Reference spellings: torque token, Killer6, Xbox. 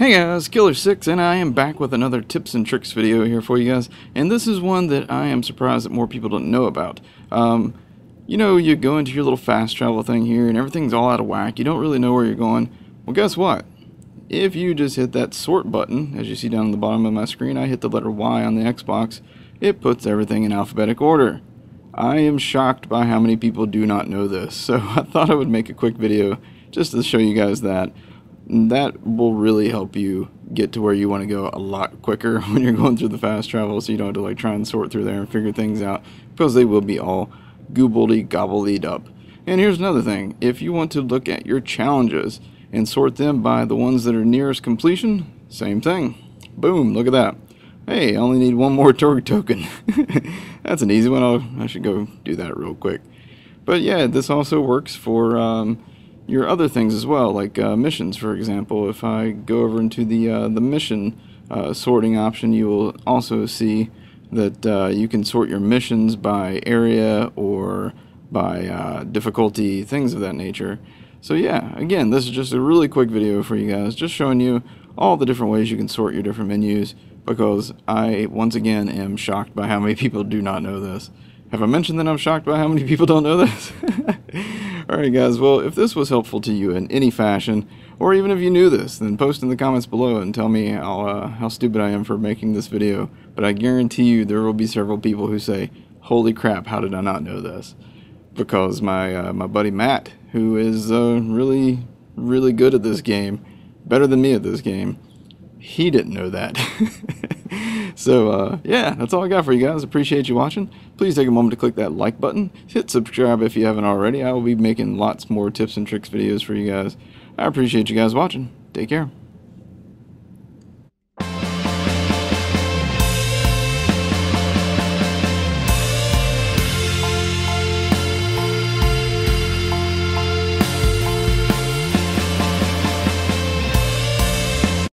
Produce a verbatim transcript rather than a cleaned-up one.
Hey guys, Killer six, and I am back with another tips and tricks video here for you guys, and this is one that I am surprised that more people don't know about. Um, you know, you go into your little fast travel thing here, and everything's all out of whack. You don't really know where you're going. Well, guess what? If you just hit that sort button, as you see down at the bottom of my screen, I hit the letter Y on the Xbox, it puts everything in alphabetic order. I am shocked by how many people do not know this, so I thought I would make a quick video just to show you guys that. That will really help you get to where you want to go a lot quicker when you're going through the fast travel, so you don't have to like try and sort through there and figure things out, because they will be all goobledy gobbledied up. And here's another thing: if you want to look at your challenges and sort them by the ones that are nearest completion, same thing. Boom, look at that. Hey, I only need one more torque token. That's an easy one. I'll, I should go do that real quick. But yeah, this also works for um, your other things as well, like uh, missions, for example. If I go over into the uh, the mission uh, sorting option, you will also see that uh, you can sort your missions by area or by uh, difficulty, things of that nature. So yeah, again, this is just a really quick video for you guys, just showing you all the different ways you can sort your different menus, because I, once again, am shocked by how many people do not know this. Have I mentioned that I'm shocked by how many people don't know this? Alright guys, well, if this was helpful to you in any fashion, or even if you knew this, then post in the comments below and tell me how, uh, how stupid I am for making this video. But I guarantee you there will be several people who say, holy crap, how did I not know this? Because my, uh, my buddy Matt, who is uh, really, really good at this game, better than me at this game, he didn't know that. So, uh, yeah, that's all I got for you guys. Appreciate you watching. Please take a moment to click that like button. Hit subscribe if you haven't already. I will be making lots more tips and tricks videos for you guys. I appreciate you guys watching. Take care.